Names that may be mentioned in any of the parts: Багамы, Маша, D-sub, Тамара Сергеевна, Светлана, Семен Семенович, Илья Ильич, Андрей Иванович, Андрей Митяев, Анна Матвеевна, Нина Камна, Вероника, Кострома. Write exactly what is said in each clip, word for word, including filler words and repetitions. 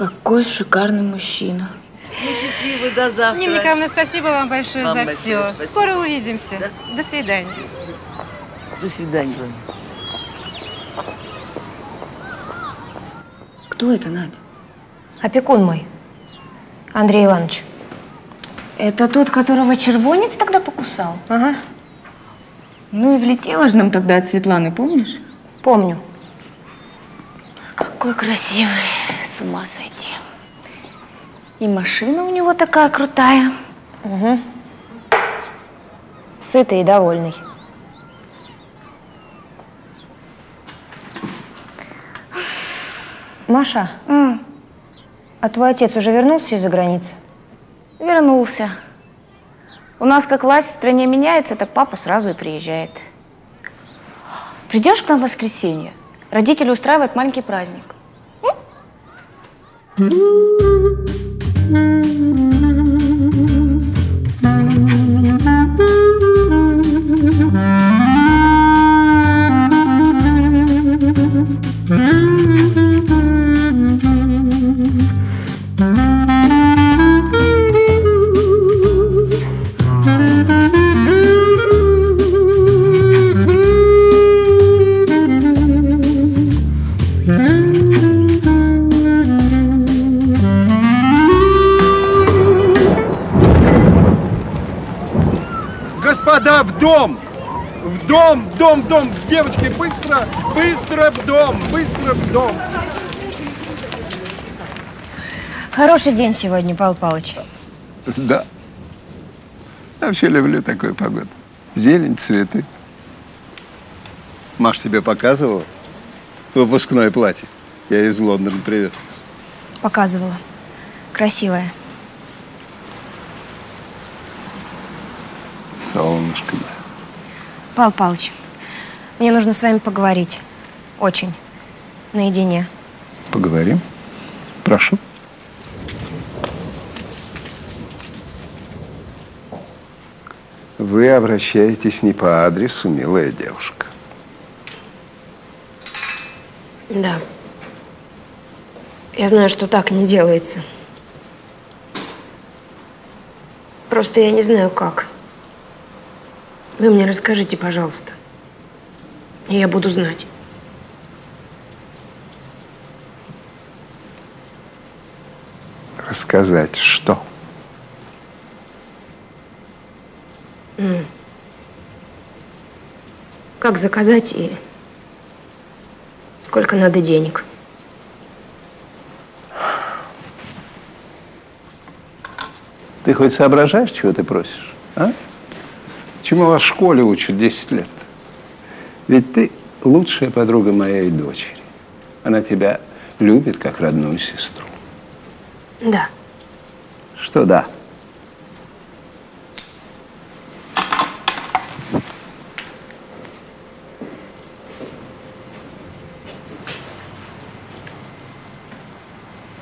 Какой шикарный мужчина. Счастливы, до завтра. Нина Камна, спасибо вам большое вам за большое все. Спасибо. Скоро увидимся. Да? До свидания. До свидания. Кто это, Надя? Опекун мой, Андрей Иванович. Это тот, которого червонец тогда покусал? Ага. Ну и влетела же нам тогда от Светланы, помнишь? Помню. Какой красивый, с ума сойти. И машина у него такая крутая. Угу. Сытый и довольный. Маша, mm. а твой отец уже вернулся из-за границы? Вернулся. У нас как власть в стране меняется, так папа сразу и приезжает. Придешь к нам в воскресенье? Родители устраивают маленький праздник. Mm? Господа, в дом! В дом, в дом, в дом! Девочки, быстро, быстро в дом, быстро в дом! Хороший день сегодня, Павел Павлович. Да. Вообще люблю такую погоду. Зелень, цветы. Маш тебе показывала выпускное платье? Я из Лондона привез. Показывала. Красивое. Солнышко. Павел Павлович, мне нужно с вами поговорить. Очень. Наедине. Поговорим. Прошу. Вы обращаетесь не по адресу, милая девушка. Да. Я знаю, что так не делается. Просто я не знаю, как. Вы мне расскажите, пожалуйста, и я буду знать. Рассказать что? Mm. Как заказать и сколько надо денег? Ты хоть соображаешь, чего ты просишь, а? Чему вас в школе учат десять лет? Ведь ты лучшая подруга моей дочери. Она тебя любит, как родную сестру. Да. Что да?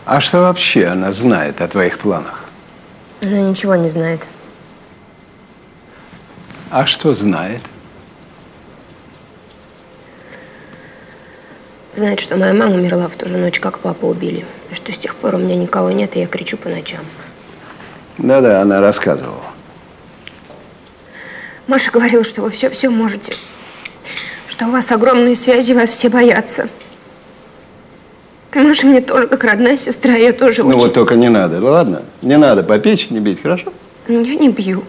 А что вообще она знает о твоих планах? Она ничего не знает. А что знает? Знает, что моя мама умерла в ту же ночь, как папу убили. И что с тех пор у меня никого нет, и я кричу по ночам. Да-да, она рассказывала. Маша говорила, что вы все-все можете. Что у вас огромные связи, вас все боятся. Маша мне тоже как родная сестра, я тоже очень... Ну вот только не надо, ладно? Не надо по печени бить, хорошо? Я не бью.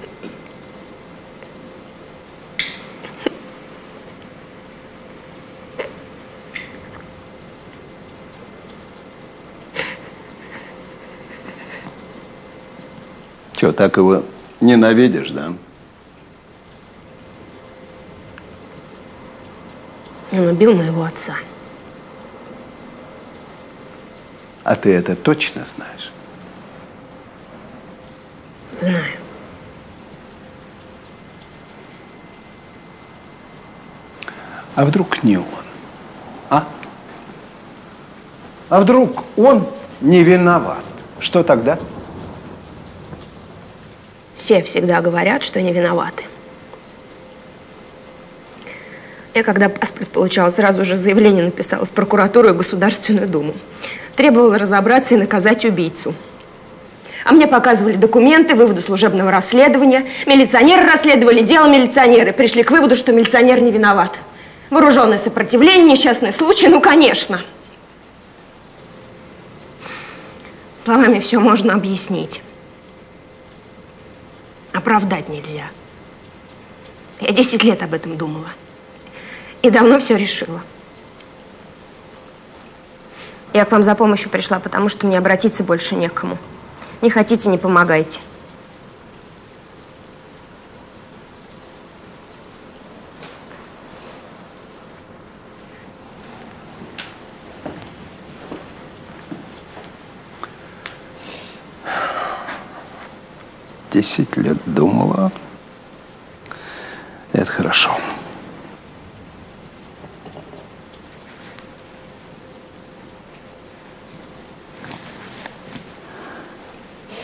Чё, так его ненавидишь, да? Он убил моего отца. А ты это точно знаешь? Знаю. А вдруг не он? А? А вдруг он не виноват? Что тогда? Все всегда говорят, что не виноваты. Я, когда паспорт получала, сразу же заявление написала в прокуратуру и Государственную Думу. требовал разобраться и наказать убийцу. А мне показывали документы, выводы служебного расследования. Милиционеры расследовали дело, милиционеры пришли к выводу, что милиционер не виноват. Вооруженное сопротивление, несчастный случай, ну, конечно. Словами все можно объяснить. Оправдать нельзя. Я десять лет об этом думала. И давно все решила. Я к вам за помощью пришла, потому что мне обратиться больше некому. Не хотите, не помогайте. Десять лет думала. Это хорошо.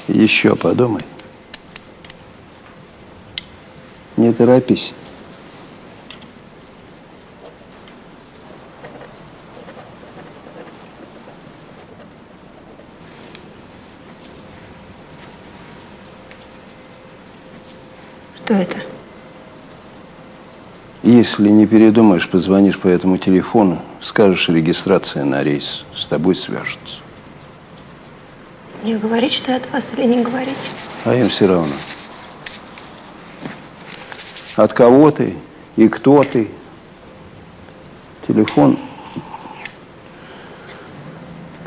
Еще подумай. Не торопись. Что это? Если не передумаешь, позвонишь по этому телефону, скажешь, регистрация на рейс, с тобой свяжутся. Мне говорить, что я от вас, или не говорить? А им все равно. От кого ты и кто ты. Телефон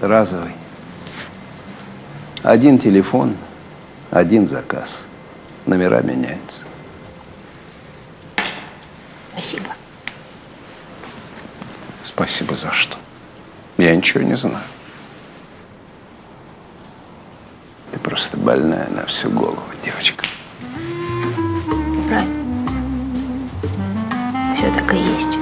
разовый. Один телефон, один заказ. Номера меняются. Спасибо. Спасибо за что? Я ничего не знаю. Ты просто больная на всю голову, девочка. Правильно. Все так и есть.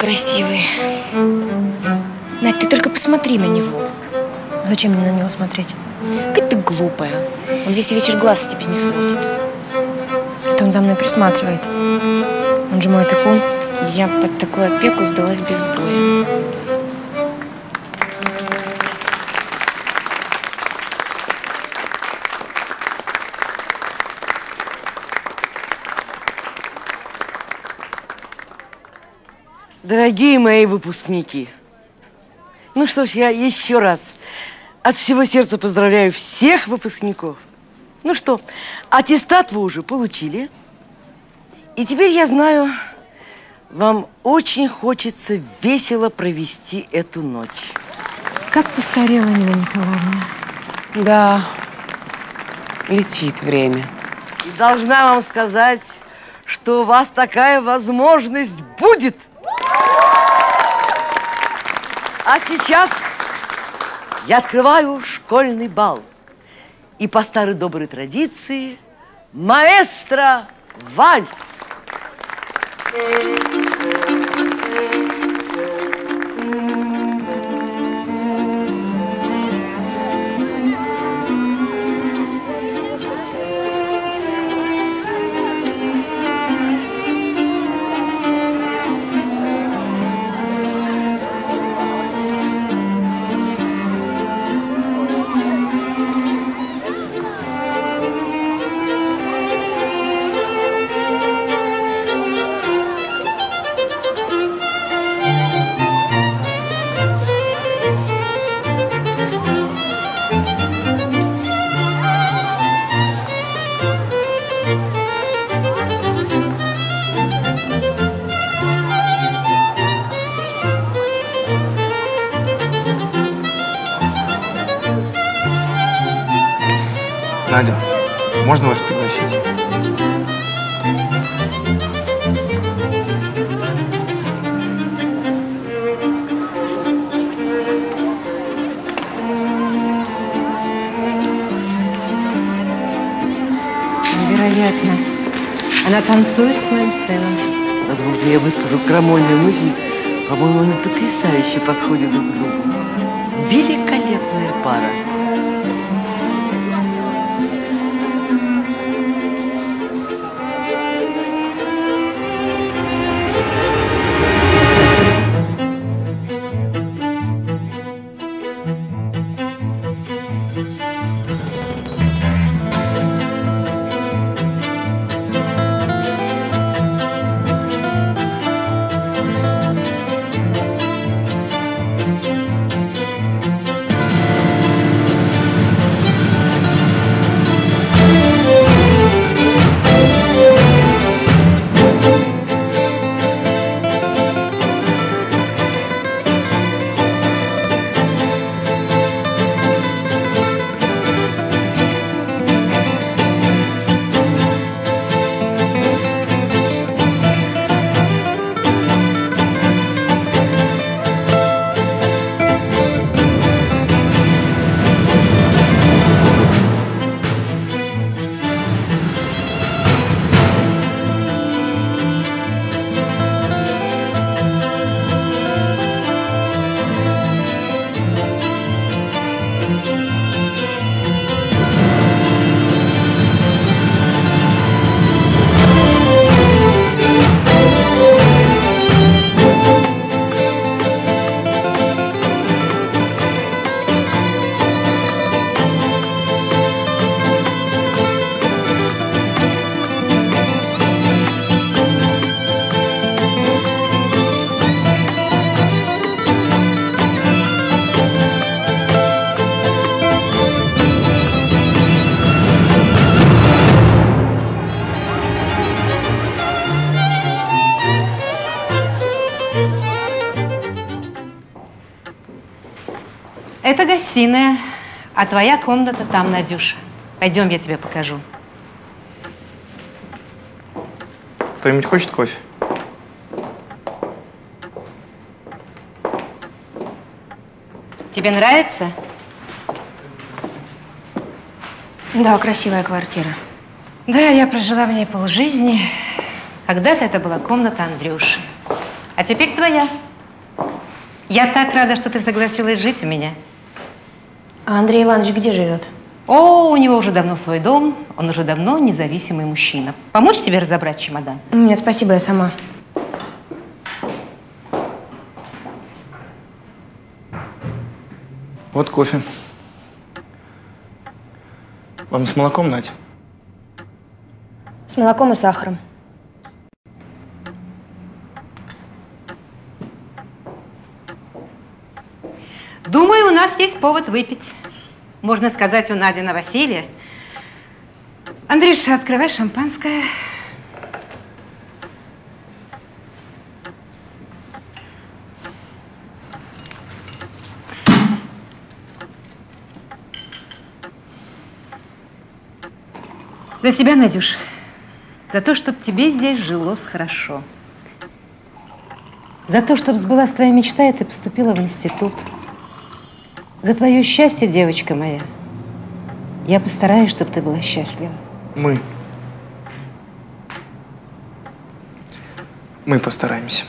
Красивый. Надь, ты только посмотри на него. Зачем мне на него смотреть? Какая ты глупая. Он весь вечер глаз с тебя не сводит. Это он за мной присматривает. Он же мой опекун. Я под такую опеку сдалась без боя. Дорогие мои выпускники, ну что ж, я еще раз от всего сердца поздравляю всех выпускников. Ну что, аттестат вы уже получили, и теперь, я знаю, вам очень хочется весело провести эту ночь. Как постарела Нина Николаевна. Да, летит время. И должна вам сказать, что у вас такая возможность будет. А сейчас я открываю школьный бал. И по старой доброй традиции маэстро вальс. Надя, можно вас пригласить? Невероятно. Она танцует с моим сыном. Возможно, я выскажу крамольную мысль, По-моему, они потрясающе подходят друг к другу. Великолепная пара. Это гостиная, а твоя комната там, Надюша. Пойдем, я тебе покажу. Кто-нибудь хочет кофе? Тебе нравится? Да, красивая квартира. Да, я прожила в ней полжизни. Когда-то это была комната Андрюши. А теперь твоя. Я так рада, что ты согласилась жить у меня. А Андрей Иванович где живет? О, у него уже давно свой дом, он уже давно независимый мужчина. Помочь тебе разобрать чемодан? Нет, спасибо, я сама. Вот кофе. Вам с молоком, Надь? С молоком и сахаром. Думаю, у нас есть повод выпить. Можно сказать, у Нади новоселье. Андрюша, открывай шампанское. За тебя, Надюш. За то, чтобы тебе здесь жилось хорошо. За то, чтобы сбылась твоя мечта, и ты поступила в институт. За твое счастье, девочка моя, я постараюсь, чтобы ты была счастлива. Мы. Мы постараемся.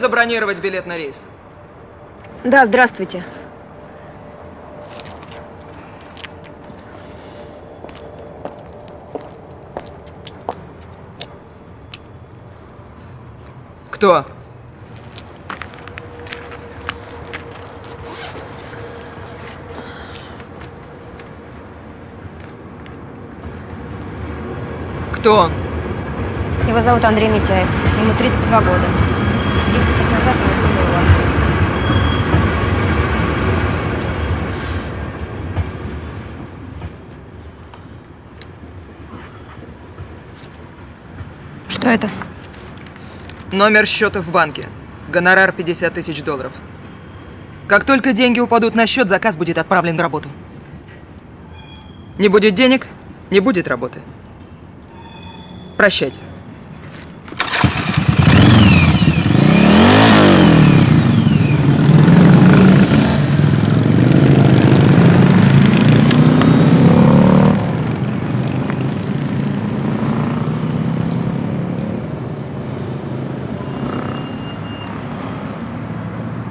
Забронировать билет на рейс. Да, здравствуйте. что? Кто? Его зовут Андрей Митяев. Ему тридцать два года. десять лет назад он убил его отца. Что это? Номер счета в банке. Гонорар пятьдесят тысяч долларов. Как только деньги упадут на счет, заказ будет отправлен на работу. Не будет денег, не будет работы. Прощайте.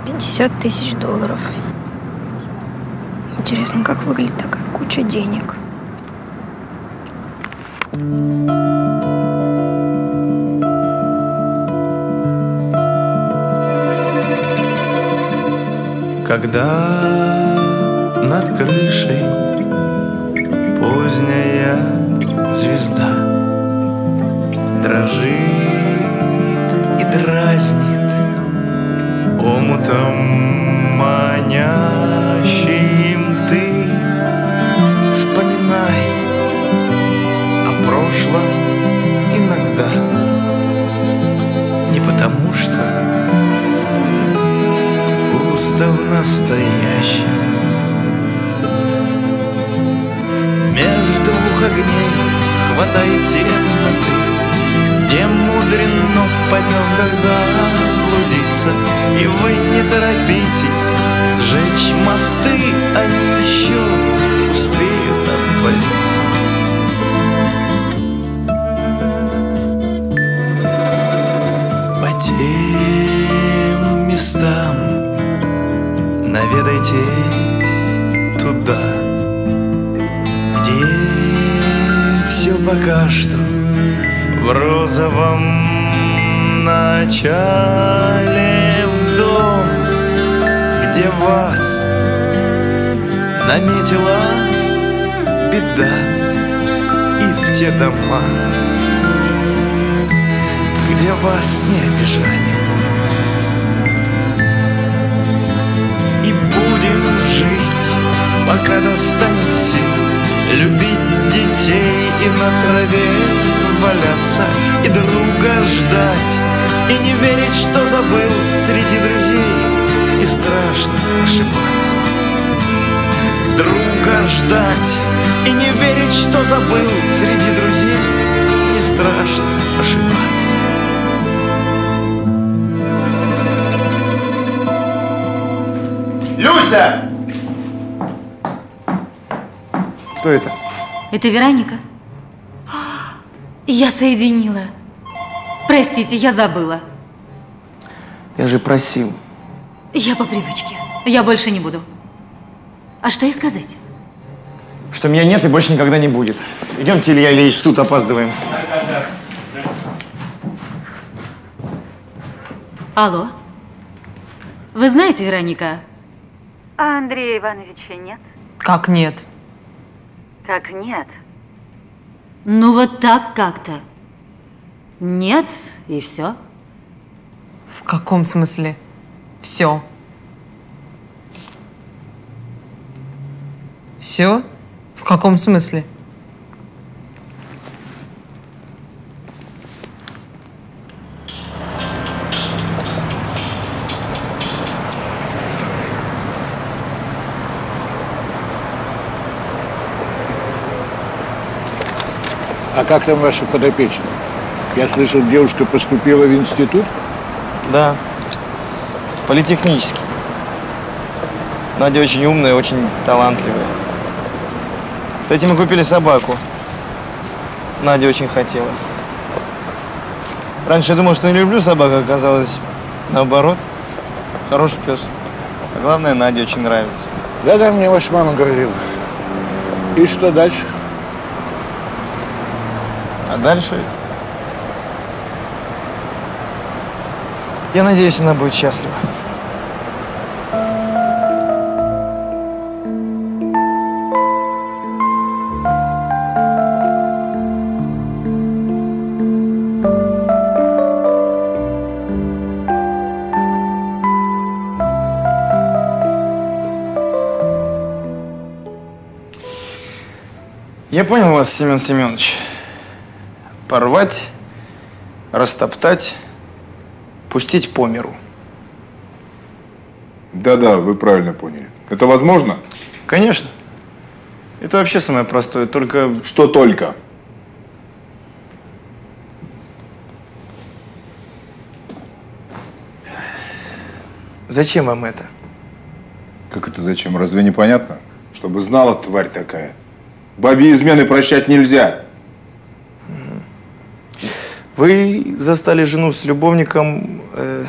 пятьдесят тысяч долларов. Интересно, как выглядит такая куча денег. Когда над крышей поздняя звезда дрожит и дразнит омутом манящим, ты вспоминай о прошлом иногда. Не потому что в настоящем между двух огней хватает темноты, где мудрено в потемках заблудиться. И вы не торопитесь сжечь мосты, они еще успеют отвалиться. По тем местам наведайтесь туда, где все пока что в розовом начале, в дом, где вас наметила беда, и в те дома, где вас не обижали. Пока достанет сил любить детей и на траве валяться, и друга ждать, и не верить, что забыл среди друзей, и страшно ошибаться. Друга ждать, и не верить, что забыл среди друзей, и страшно ошибаться. Люся! Кто это? Это Вероника. Я соединила. Простите, я забыла. Я же просил. Я по привычке. Я больше не буду. А что ей сказать? Что меня нет и больше никогда не будет. Идемте, Илья Ильич, в суд опаздываем. Алло. Вы знаете, Вероника? А Андрея Ивановича нет. Как нет? Как нет? Ну вот так как-то. Нет, и все. В каком смысле? Все. Все? В каком смысле? А как там ваша подопечная? Я слышал, девушка поступила в институт? Да, в политехнический. Надя очень умная, очень талантливая. Кстати, мы купили собаку. Надя очень хотела. Раньше я думал, что не люблю собак, а оказалось наоборот. Хороший пес. А главное, Наде очень нравится. Да-да, мне ваша мама говорила. И что дальше? А дальше Я надеюсь, она будет счастлива. Я понял вас, Семен Семенович. Порвать, растоптать, пустить по миру. Да-да, вы правильно поняли. Это возможно? Конечно. Это вообще самое простое, только… Что только? Зачем вам это? Как это зачем? Разве не понятно? Чтобы знала, тварь такая. Бабе измены прощать нельзя. Вы застали жену с любовником э,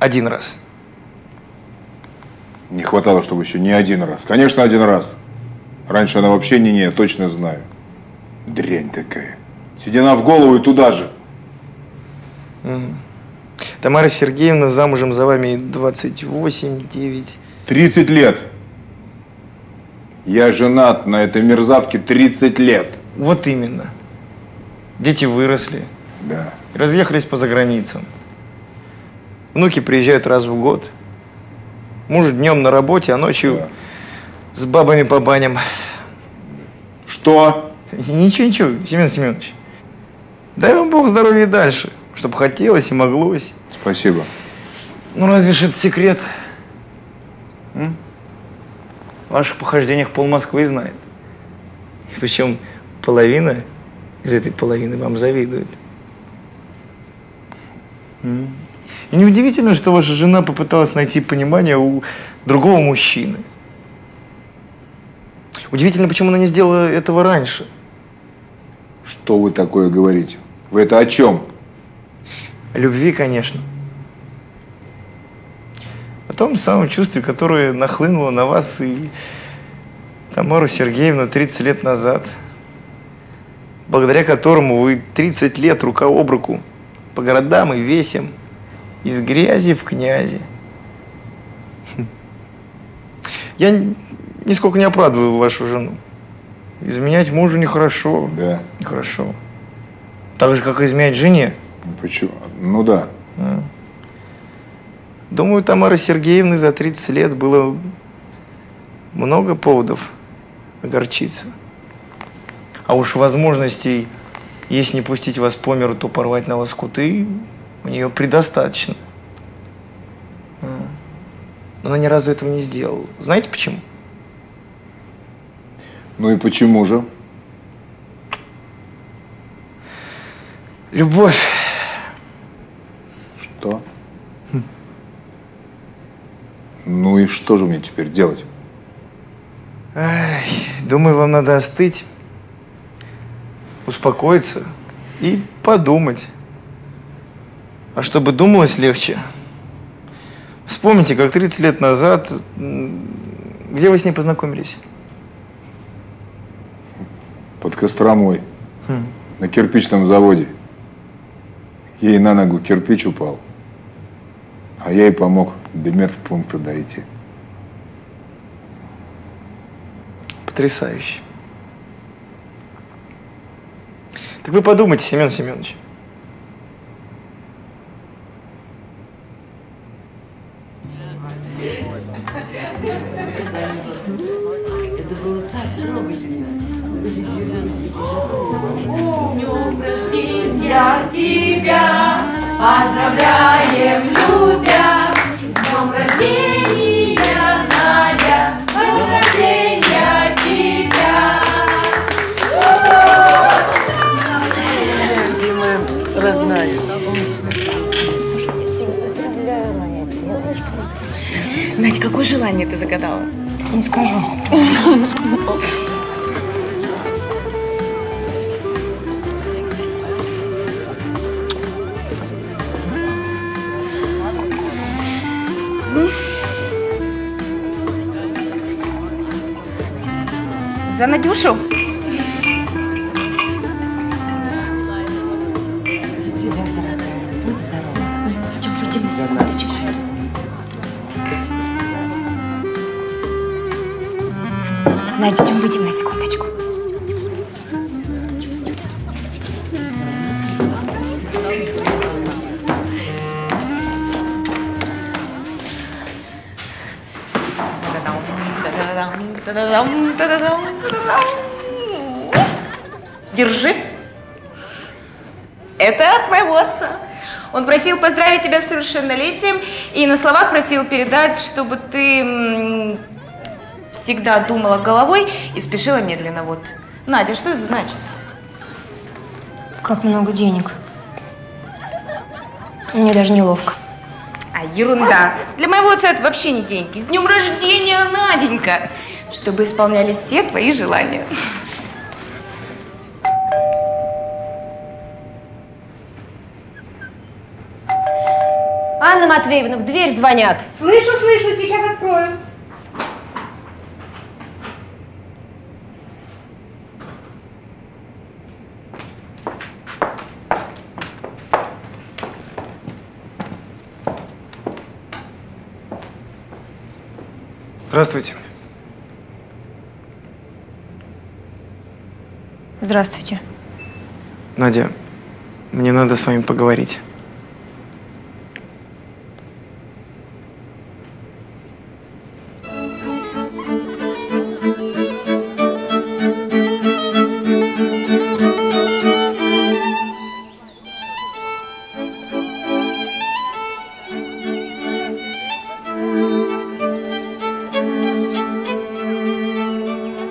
один раз. Не хватало, чтобы еще не один раз. Конечно, один раз. Раньше она вообще не не, я точно знаю. Дрянь такая. Седина в голову и туда же. Угу. Тамара Сергеевна замужем за вами двадцать восемь, девять… тридцать лет. Я женат на этой мерзавке тридцать лет. Вот именно. Дети выросли. Да. Разъехались по заграницам. Внуки приезжают раз в год. Муж днем на работе, а ночью да. с бабами по баням. Что? Ничего, ничего, Семен Семенович. Дай вам Бог здоровья и дальше, чтобы хотелось и моглось. Спасибо. Ну, разве ж это секрет? М? В ваших похождениях пол Москвы знает. Причем половина из этой половины вам завидует. И неудивительно, что ваша жена попыталась найти понимание у другого мужчины. Удивительно, почему она не сделала этого раньше. Что вы такое говорите? Вы это о чем? О любви, конечно. О том самом чувстве, которое нахлынуло на вас и Тамару Сергеевну тридцать лет назад, благодаря которому вы тридцать лет рука об руку по городам и весям, из грязи в князи. Я нисколько не оправдываю вашу жену. Изменять мужу нехорошо. Да. Нехорошо. Так же, как и изменять жене. Почему? Ну да. А. Думаю, Тамары Сергеевны за тридцать лет было много поводов огорчиться. А уж возможностей, если не пустить вас по миру, то порвать на лоскуты, у нее предостаточно. Но она ни разу этого не сделала. Знаете почему? Ну и почему же? Любовь. Что? Ну и что же мне теперь делать? Ай, думаю, вам надо остыть, успокоиться и подумать. А чтобы думалось легче, вспомните, как тридцать лет назад, где вы с ней познакомились? Под Костромой, хм. на кирпичном заводе. Ей на ногу кирпич упал, а я ей помог до медпункта дойти. Потрясающе. Так вы подумайте, Семен Семенович. Это было так много, Семен. Днем рождения тебя поздравляем, любя. С днем рождения, Надя, с днем рождения тебя! Любимая, родная. Надя, какое желание ты загадала? Не скажу. За Надюшу. За тебя, дорогая. Будь здорова. на секундочку. Держи. Это от моего отца. Он просил поздравить тебя с совершеннолетием и на словах просил передать, чтобы ты всегда думала головой и спешила медленно. Вот. Надя, что это значит? Как много денег. Мне даже неловко. А ерунда. Для моего отца это вообще не деньги. С днем рождения, Наденька! Чтобы исполнялись все твои желания. Анна Матвеевна, в дверь звонят. Слышу, слышу, сейчас открою. Здравствуйте. Здравствуйте. Надя, мне надо с вами поговорить.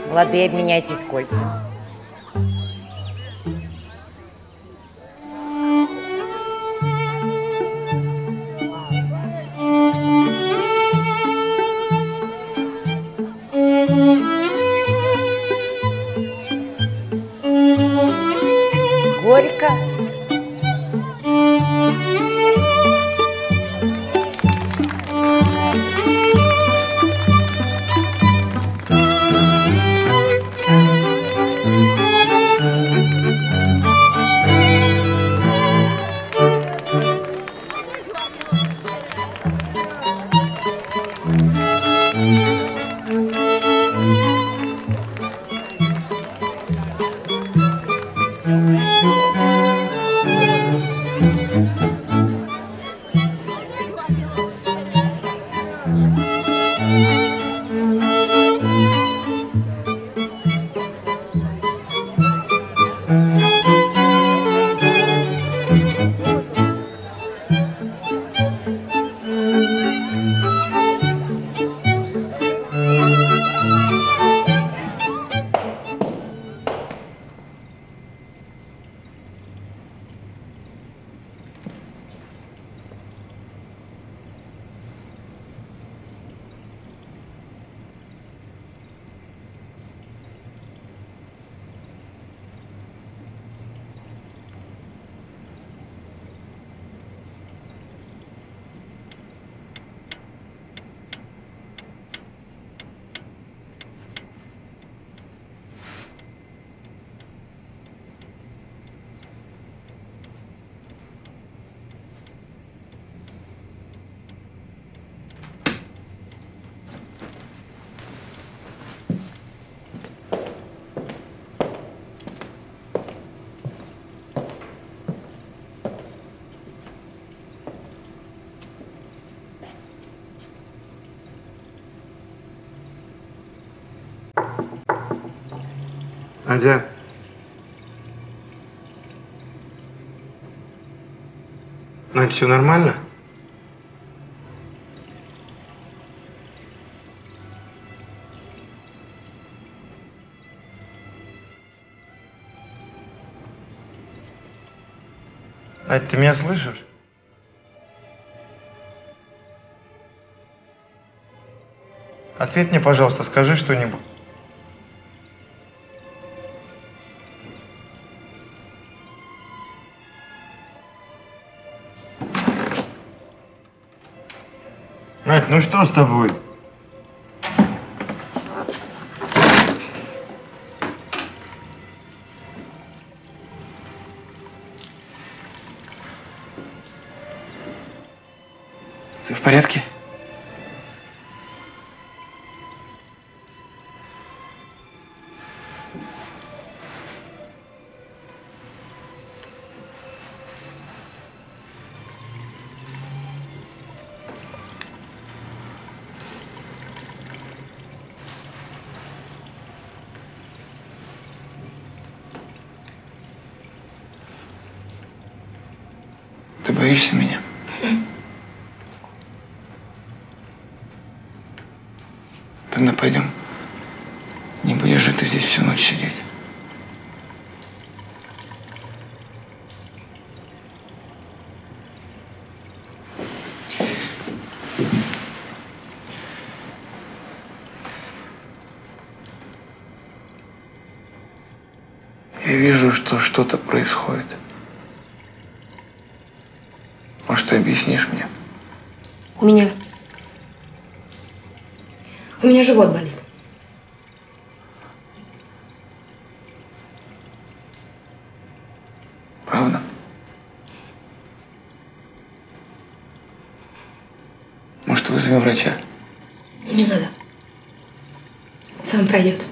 Молодые, обменяйтесь кольцами. Горько. Надя. Надя, все нормально? Надя, ты меня слышишь? Ответь мне, пожалуйста, скажи что-нибудь. Ну что с тобой? Ты в порядке? боишься меня? Тогда пойдем. Не будешь же ты здесь всю ночь сидеть. Я вижу, что что-то происходит. Может, ты объяснишь мне? У меня... У меня живот болит. Правда? Может, вызовем врача? Не надо. Сам пройдет.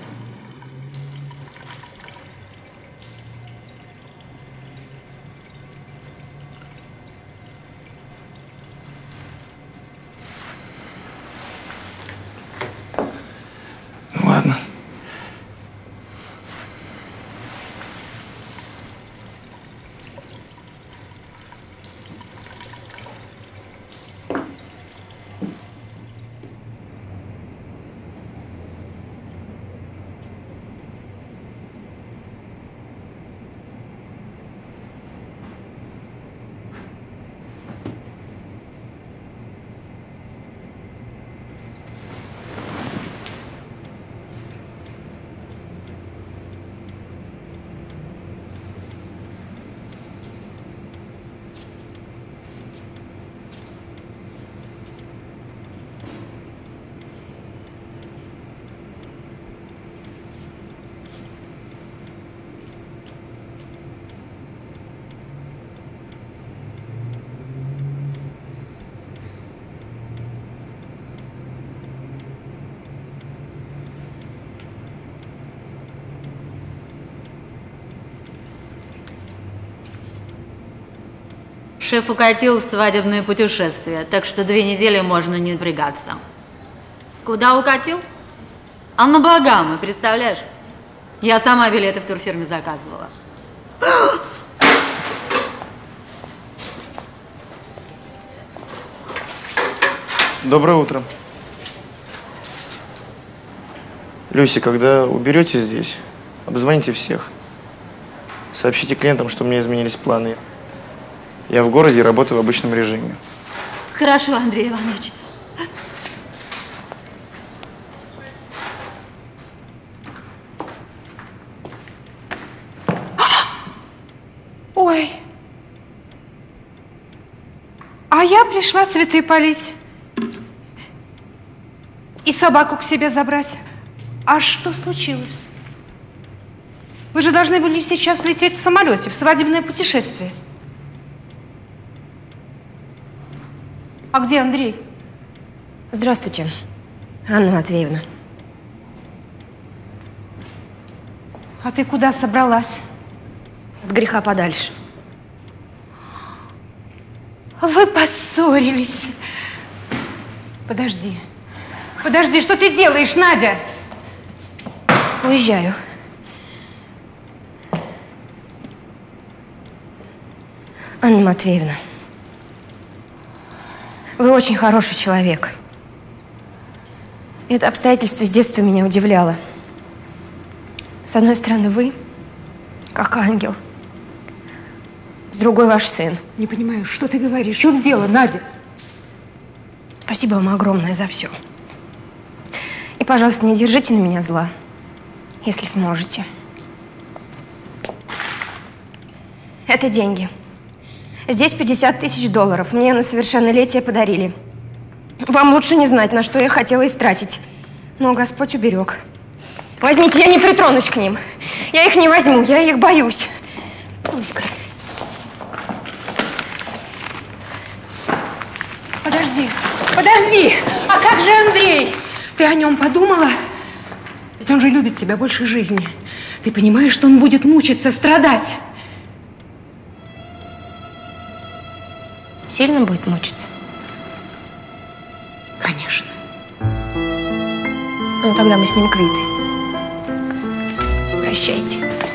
Шеф укатил в свадебное путешествие, так что две недели можно не напрягаться. Куда укатил? А на Багамы, представляешь? Я сама билеты в турфирме заказывала. Доброе утро. Люся, когда уберете здесь, обзвоните всех. Сообщите клиентам, что у меня изменились планы. Я в городе и работаю в обычном режиме. Хорошо, Андрей Иванович. Ой. А я пришла цветы полить. И собаку к себе забрать. А что случилось? Вы же должны были сейчас лететь в самолете, в свадебное путешествие. А где Андрей? Здравствуйте, Анна Матвеевна. А ты куда собралась? От греха подальше. Вы поссорились. Подожди. Подожди, что ты делаешь, Надя? Уезжаю. Анна Матвеевна. Вы очень хороший человек. Это обстоятельство с детства меня удивляло. С одной стороны, вы, как ангел. С другой, ваш сын. Не понимаю, что ты говоришь? В чем дело, Надя? Спасибо вам огромное за все. И, пожалуйста, не держите на меня зла, если сможете. Это деньги. Здесь пятьдесят тысяч долларов. Мне на совершеннолетие подарили. Вам лучше не знать, на что я хотела истратить. Но Господь уберег. Возьмите, я не притронусь к ним. Я их не возьму, я их боюсь. Только. Подожди, подожди! А как же Андрей? Ты о нем подумала? Ведь он же любит тебя больше жизни. Ты понимаешь, что он будет мучиться, страдать? Сильно будет мучиться? Конечно. Ну, тогда мы с ним квиты. Прощайте.